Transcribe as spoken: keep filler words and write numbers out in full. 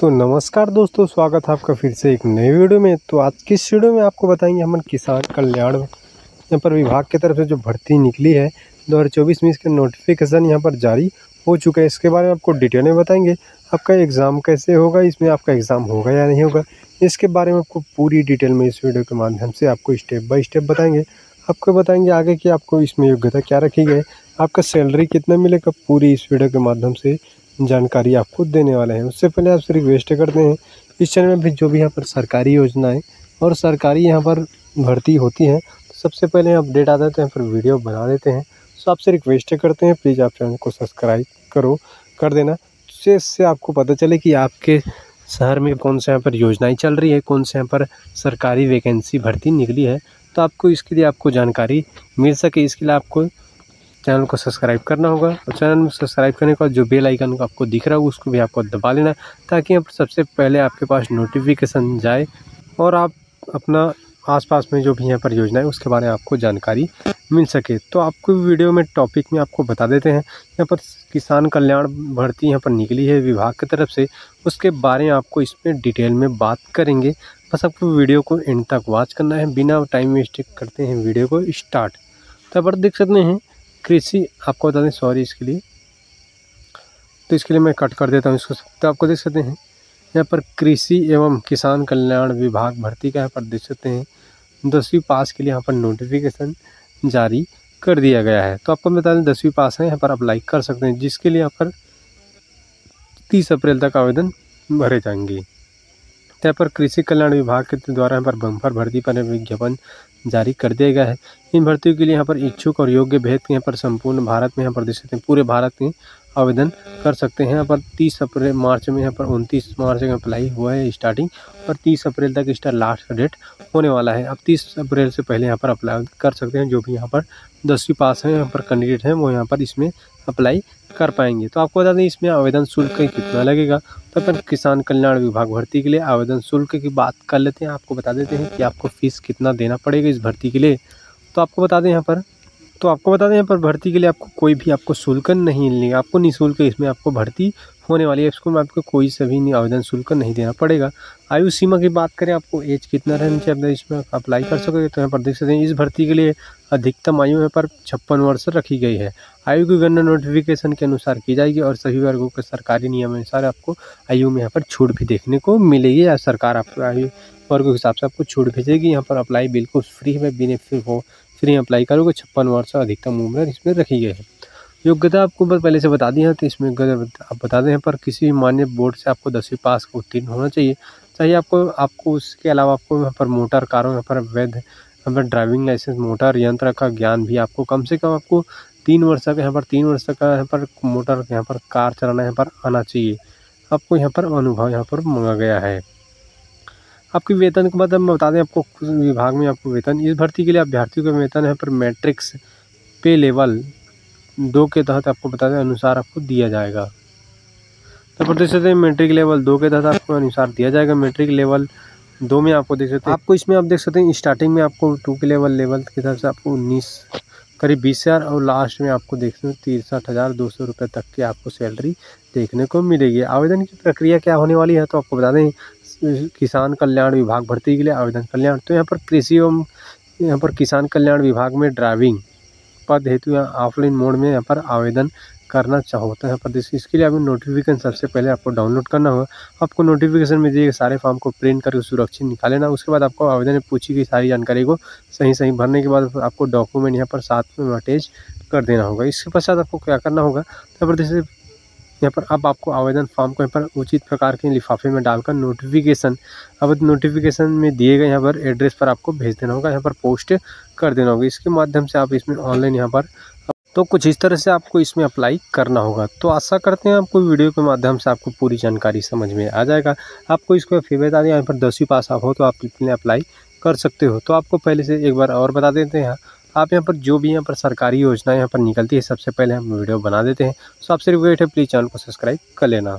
तो नमस्कार दोस्तों, स्वागत है आपका फिर से एक नई वीडियो में। तो आज की इस वीडियो में आपको बताएंगे हम किसान कल्याण यहाँ पर विभाग की तरफ से जो भर्ती निकली है दो हज़ार चौबीस में, इसका नोटिफिकेशन यहाँ पर जारी हो चुका है। इसके बारे में आपको डिटेल में बताएंगे। आपका एग्ज़ाम कैसे होगा, इसमें आपका एग्ज़ाम होगा या नहीं होगा, इसके बारे में आपको पूरी डिटेल में इस वीडियो के माध्यम से आपको स्टेप बाय स्टेप बताएँगे। आपको बताएंगे आगे कि आपको इसमें योग्यता क्या रखी गई, आपका सैलरी कितना मिलेगा, पूरी इस वीडियो के माध्यम से जानकारी आपको देने वाले हैं। उससे पहले आपसे रिक्वेस्ट करते हैं इस चैनल में भी जो भी यहाँ पर सरकारी योजनाएं और सरकारी यहाँ पर भर्ती होती हैं सबसे पहले अपडेट आता है तो यहाँ पर वीडियो बना देते हैं। सो आपसे रिक्वेस्ट करते हैं प्लीज़ आप चैनल को सब्सक्राइब करो कर देना, जिससे आपको पता चले कि आपके शहर में कौन से यहाँ पर योजनाएँ चल रही है, कौन से यहाँ पर सरकारी वैकेंसी भर्ती निकली है, तो आपको इसके लिए आपको जानकारी मिल सके। इसके लिए आपको चैनल को सब्सक्राइब करना होगा और चैनल में सब्सक्राइब करने के बाद जो बेल आइकन को आपको दिख रहा होगा उसको भी आपको दबा लेना, ताकि आप सबसे पहले आपके पास नोटिफिकेशन जाए और आप अपना आसपास में जो भी यहाँ पर योजना है उसके बारे में आपको जानकारी मिल सके। तो आपको वीडियो में टॉपिक में आपको बता देते हैं, यहाँ पर किसान कल्याण भर्ती यहाँ पर निकली है विभाग की तरफ से, उसके बारे में आपको इसमें डिटेल में बात करेंगे। बस आपको वीडियो को एंड तक वॉच करना है, बिना टाइम वेस्ट करते हैं वीडियो को स्टार्ट। तब पर देख सकते हैं कृषि, आपको बता दें सॉरी इसके लिए, तो इसके लिए मैं कट कर देता हूँ इसको। तो आपको देख सकते हैं यहाँ पर कृषि एवं किसान कल्याण विभाग भर्ती का यहाँ पर देख सकते हैं दसवीं पास के लिए यहाँ पर नोटिफिकेशन जारी कर दिया गया है। तो आपको बता दें दसवीं पास है यहाँ पर अप्लाई कर सकते हैं, जिसके लिए यहाँ पर तीस अप्रैल तक आवेदन भरे जाएंगे। यहाँ पर कृषि कल्याण विभाग के द्वारा यहाँ पर बम्पर भर्ती पर विज्ञापन जारी कर दिया गया है। इन भर्तियों के लिए यहाँ पर इच्छुक और योग्य भेद के यहाँ पर संपूर्ण भारत में यहाँ पर देख सकते हैं, पूरे भारत में आवेदन कर सकते हैं। यहाँ पर तीस अप्रैल मार्च में यहाँ पर उनतीस मार्च में अप्लाई हुआ है स्टार्टिंग, और तीस अप्रैल तक इसका लास्ट डेट होने वाला है। अब तीस अप्रैल से पहले यहाँ पर अप्लाई कर सकते हैं, जो भी यहाँ पर दसवीं पास हैं यहाँ पर कैंडिडेट हैं वो यहाँ पर इसमें अप्लाई कर पाएंगे। तो आपको बता दें इसमें आवेदन शुल्क कितना लगेगा। तो अपन किसान कल्याण विभाग भर्ती के लिए आवेदन शुल्क की बात कर लेते हैं। आपको बता देते हैं कि आपको फ़ीस कितना देना पड़ेगा इस भर्ती के लिए। तो आपको बता दें यहाँ पर तो आपको बता दें यहाँ पर भर्ती के लिए आपको कोई भी आपको शुल्क नहीं लेगा, आपको निःशुल्क इसमें आपको भर्ती होने वाली है। इसको आपको कोई से भी आवेदन शुल्क नहीं देना पड़ेगा। आयु सीमा की बात करें, आपको एज कितना रहना चाहिए इसमें अप्लाई कर सकोगे। तो यहाँ पर देख सकते हैं इस भर्ती के लिए अधिकतम आयु यहाँ पर छप्पन वर्ष रखी गई है। आयु की गणना नोटिफिकेशन के अनुसार की जाएगी और सभी वर्गों के सरकारी नियमानुसार आपको आयु में यहाँ पर छूट भी देखने को मिलेगी, या सरकार आपको आयु वर्गों के हिसाब से आपको छूट भेजेगी। यहाँ पर अप्लाई बिल्कुल फ्री में बिना फीस हो फ्री अप्लाई करोगे। छप्पन वर्ष अधिकतम उम्र इसमें रखी गई है। योग्यता आपको पहले से बता दी है, तो इसमें आप बता दें पर किसी मान्य बोर्ड से आपको दसवीं पास को उत्तीर्ण होना चाहिए चाहिए आपको आपको उसके अलावा आपको यहाँ पर मोटर कारों यहाँ पर वैध यहाँ पर ड्राइविंग लाइसेंस, मोटर यंत्र का ज्ञान भी आपको कम से कम आपको तीन वर्ष तक यहाँ पर तीन वर्ष तक यहाँ पर मोटर यहाँ पर कार चलाना यहाँ पर आना चाहिए। आपको यहाँ पर अनुभव यहाँ पर मांगा गया है। आपके वेतन के मतलब बता दें आपको विभाग में आपको वेतन इस भर्ती के लिए अभ्यर्थियों का वेतन है पर मैट्रिक्स पे लेवल दो के तहत आपको बता दें अनुसार आपको दिया जाएगा। तो पर देख सकते हैं मैट्रिक लेवल दो के तहत आपको अनुसार दिया जाएगा। मैट्रिक लेवल दो में आपको देख सकते हैं आपको इसमें आप देख सकते हैं स्टार्टिंग में आपको टू के लेवल लेवल के हिसाब से आपको उन्नीस करीब बीस हज़ार और लास्ट में आपको देखते हैं तिरसठ हज़ार दो सौ रुपये तक की आपको सैलरी देखने को मिलेगी। आवेदन की प्रक्रिया क्या होने वाली है, तो आपको बता दें किसान कल्याण विभाग भर्ती के लिए आवेदन कल्याण। तो यहाँ पर कृषि एवं यहाँ पर किसान कल्याण विभाग में ड्राइविंग पद हेतु यहाँ ऑफलाइन मोड में यहाँ पर आवेदन करना चाहो तो यहाँ पर इसके लिए आपको नोटिफिकेशन सबसे पहले आपको डाउनलोड करना होगा। आपको नोटिफिकेशन में दिए सारे फॉर्म को प्रिंट करके सुरक्षित निकाल लेना। उसके बाद आपको आवेदन में पूछी गई सारी जानकारी को सही सही भरने के बाद आपको डॉक्यूमेंट यहाँ पर साथ में अटैच कर देना होगा। इसके पश्चात आपको क्या करना होगा, यहाँ पर जैसे यहाँ पर अब आपको आवेदन फॉर्म को यहाँ पर उचित प्रकार के लिफाफे में डालकर नोटिफिकेशन अब नोटिफिकेशन में दिए गए यहाँ पर एड्रेस पर आपको भेज देना होगा, यहाँ पर पोस्ट कर देना होगा। इसके माध्यम से आप इसमें ऑनलाइन यहाँ पर तो कुछ इस तरह से आपको इसमें अप्लाई करना होगा। तो आशा करते हैं आपको वीडियो के माध्यम से आपको पूरी जानकारी समझ में आ जाएगा। आपको इसको फिर बता दें यहाँ पर दसवीं पास आप हो तो आप इसमें अप्लाई कर सकते हो। तो आपको पहले से एक बार और बता देते हैं, आप यहाँ पर जो भी यहाँ पर सरकारी योजनाएं यहाँ पर निकलती है सबसे पहले हम वीडियो बना देते हैं। सो आपसे रिक्वेस्ट है प्लीज़ चैनल को सब्सक्राइब कर लेना।